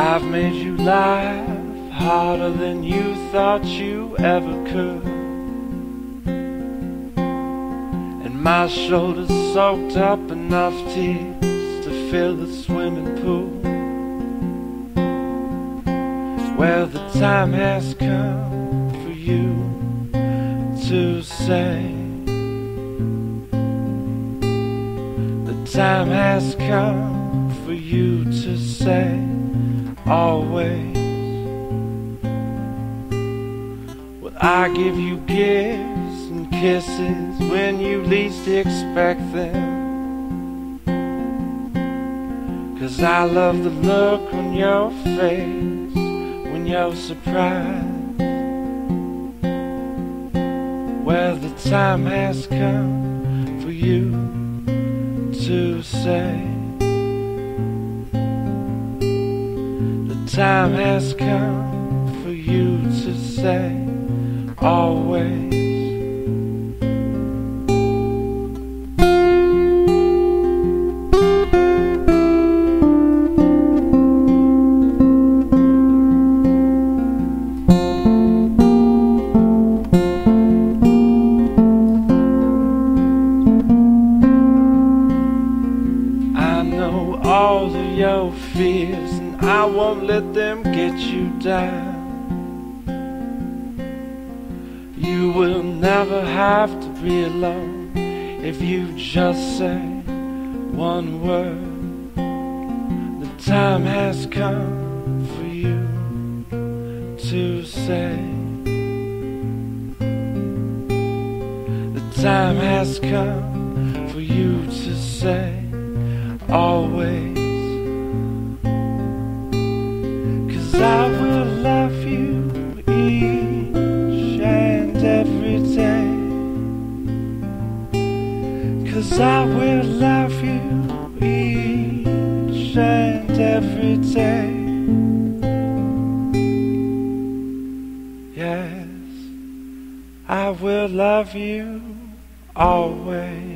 I've made you laugh harder than you thought you ever could, and my shoulders soaked up enough tears to fill the swimming pool. Well, the time has come for you to say, the time has come for you to say, always. Well, I give you gifts and kisses when you least expect them, 'cause I love the look on your face when you're surprised. Well, the time has come for you to say, the time has come for you to say, always. I know all of your fears, and I won't let them get you down. You will never have to be alone if you just say one word. The time has come for you to say, the time has come for you to say, always. 'Cause I will love you each and every day, 'cause I will love you each and every day. Yes, I will love you always.